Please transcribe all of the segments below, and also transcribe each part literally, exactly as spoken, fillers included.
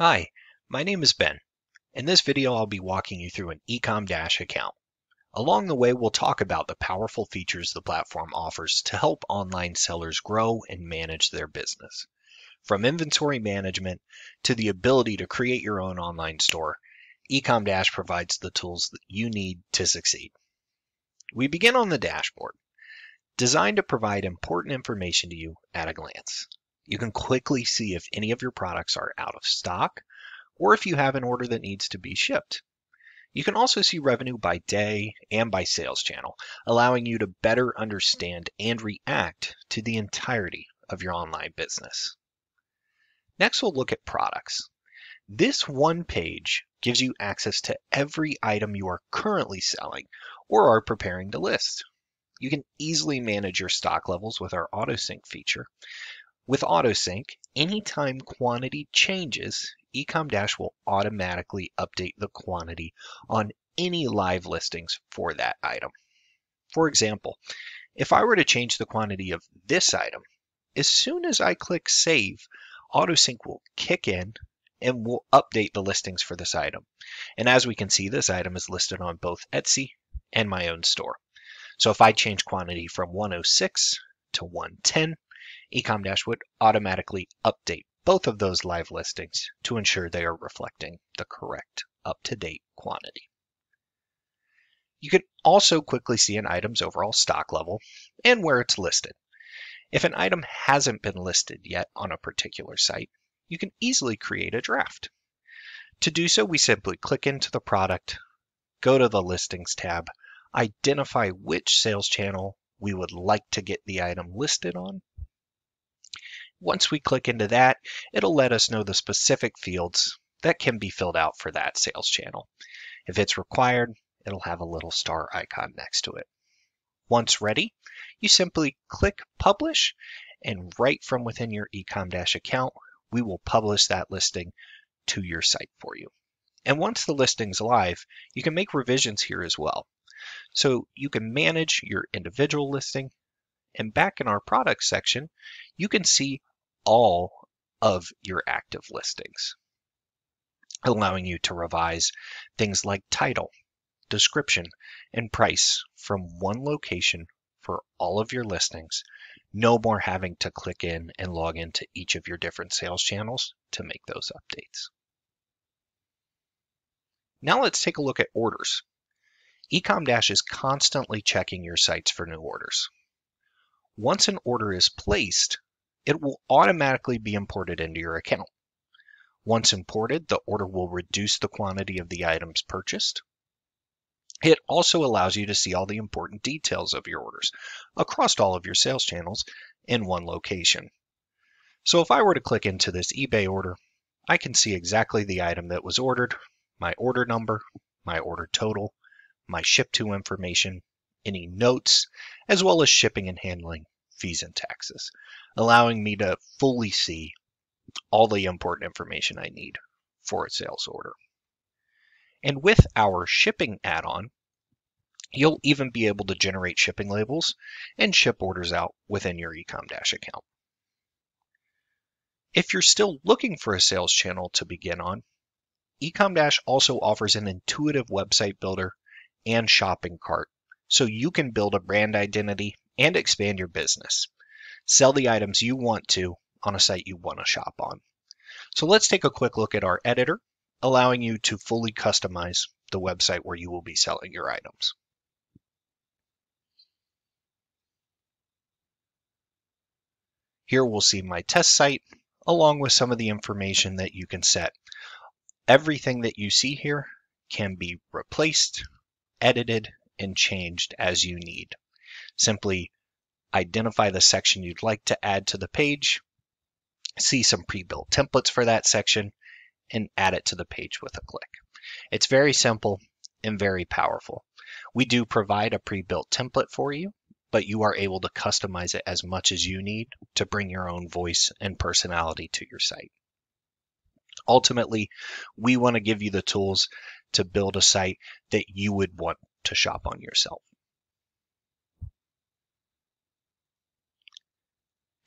Hi, my name is Ben. In this video, I'll be walking you through an Ecomdash account. Along the way, we'll talk about the powerful features the platform offers to help online sellers grow and manage their business. From inventory management to the ability to create your own online store, Ecomdash provides the tools that you need to succeed. We begin on the dashboard, designed to provide important information to you at a glance. You can quickly see if any of your products are out of stock or if you have an order that needs to be shipped. You can also see revenue by day and by sales channel, allowing you to better understand and react to the entirety of your online business. Next, we'll look at products. This one page gives you access to every item you are currently selling or are preparing to list. You can easily manage your stock levels with our AutoSync feature. With AutoSync, anytime quantity changes, Ecomdash will automatically update the quantity on any live listings for that item. For example, if I were to change the quantity of this item, as soon as I click Save, AutoSync will kick in and will update the listings for this item. And as we can see, this item is listed on both Etsy and my own store. So if I change quantity from one oh six to one ten, Ecomdash would automatically update both of those live listings to ensure they are reflecting the correct up-to-date quantity. You can also quickly see an item's overall stock level and where it's listed. If an item hasn't been listed yet on a particular site, you can easily create a draft. To do so, we simply click into the product, go to the Listings tab, identify which sales channel we would like to get the item listed on. Once we click into that, it'll let us know the specific fields that can be filled out for that sales channel. If it's required, it'll have a little star icon next to it. Once ready, you simply click Publish, and right from within your Ecomdash account, we will publish that listing to your site for you. And once the listing's live, you can make revisions here as well. So you can manage your individual listing, and back in our product section, you can see all of your active listings, allowing you to revise things like title, description, and price from one location for all of your listings, no more having to click in and log into each of your different sales channels to make those updates. Now let's take a look at orders. Ecomdash is constantly checking your sites for new orders. Once an order is placed, it will automatically be imported into your account. Once imported, the order will reduce the quantity of the items purchased. It also allows you to see all the important details of your orders across all of your sales channels in one location. So if I were to click into this eBay order, I can see exactly the item that was ordered, my order number, my order total, my ship to information, any notes, as well as shipping and handling, fees and taxes, allowing me to fully see all the important information I need for a sales order. And with our shipping add-on, you'll even be able to generate shipping labels and ship orders out within your Ecomdash account. If you're still looking for a sales channel to begin on, Ecomdash also offers an intuitive website builder and shopping cart, so you can build a brand identity and expand your business. Sell the items you want to on a site you want to shop on. So let's take a quick look at our editor, allowing you to fully customize the website where you will be selling your items. Here we'll see my test site, along with some of the information that you can set. Everything that you see here can be replaced, edited, and changed as you need. Simply identify the section you'd like to add to the page, see some pre-built templates for that section, and add it to the page with a click. It's very simple and very powerful. We do provide a pre-built template for you, but you are able to customize it as much as you need to bring your own voice and personality to your site. Ultimately, we want to give you the tools to build a site that you would want to shop on yourself.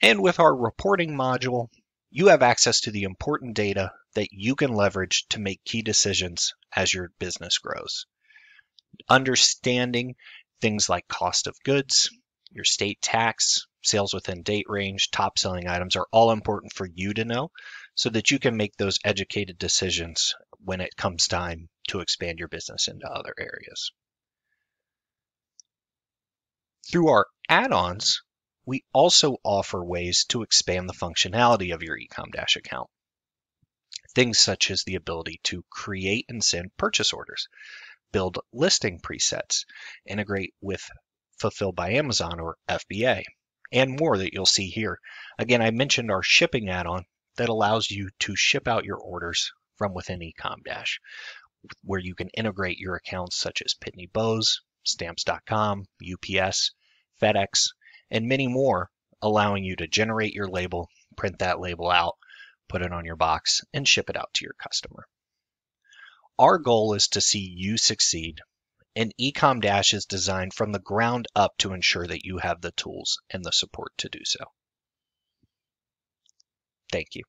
And with our reporting module, you have access to the important data that you can leverage to make key decisions as your business grows. Understanding things like cost of goods, your state tax, sales within date range, top selling items are all important for you to know so that you can make those educated decisions when it comes time to expand your business into other areas. Through our add-ons, we also offer ways to expand the functionality of your Ecomdash account. Things such as the ability to create and send purchase orders, build listing presets, integrate with Fulfilled by Amazon or F B A, and more that you'll see here. Again, I mentioned our shipping add-on that allows you to ship out your orders from within Ecomdash, where you can integrate your accounts such as Pitney Bowes, Stamps dot com, U P S, FedEx, and many more, allowing you to generate your label, print that label out, put it on your box, and ship it out to your customer. Our goal is to see you succeed, and Ecomdash is designed from the ground up to ensure that you have the tools and the support to do so. Thank you.